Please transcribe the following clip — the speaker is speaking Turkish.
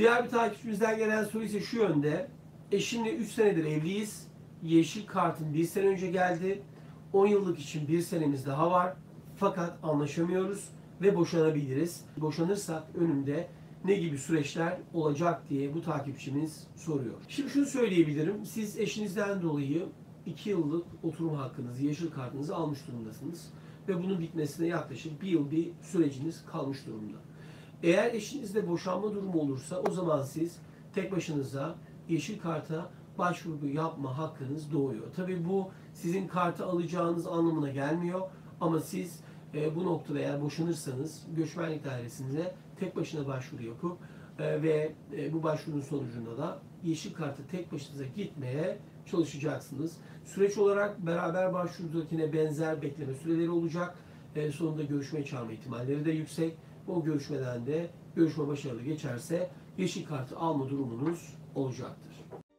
Diğer bir takipçimizden gelen soru ise şu yönde. Eşimle 3 senedir evliyiz. Yeşil kartım 1 sene önce geldi. 10 yıllık için 1 senemiz daha var. Fakat anlaşamıyoruz ve boşanabiliriz. Boşanırsak önümde ne gibi süreçler olacak diye bu takipçimiz soruyor. Şimdi şunu söyleyebilirim. Siz eşinizden dolayı 2 yıllık oturum hakkınızı, yeşil kartınızı almış durumdasınız. Ve bunun bitmesine yaklaşık 1 yıl bir süreciniz kalmış durumda. Eğer eşinizde boşanma durumu olursa o zaman siz tek başınıza yeşil karta başvuru yapma hakkınız doğuyor. Tabii bu sizin kartı alacağınız anlamına gelmiyor. Ama siz bu noktada eğer boşanırsanız göçmenlik dairesinde tek başına başvuru yapıp ve bu başvurunun sonucunda da yeşil kartı tek başınıza gitmeye çalışacaksınız. Süreç olarak beraber başvurudakine benzer bekleme süreleri olacak. Sonunda görüşmeye çağırma ihtimalleri de yüksek. O görüşmeden de görüşme başarılı geçerse yeşil kartı alma durumunuz olacaktır.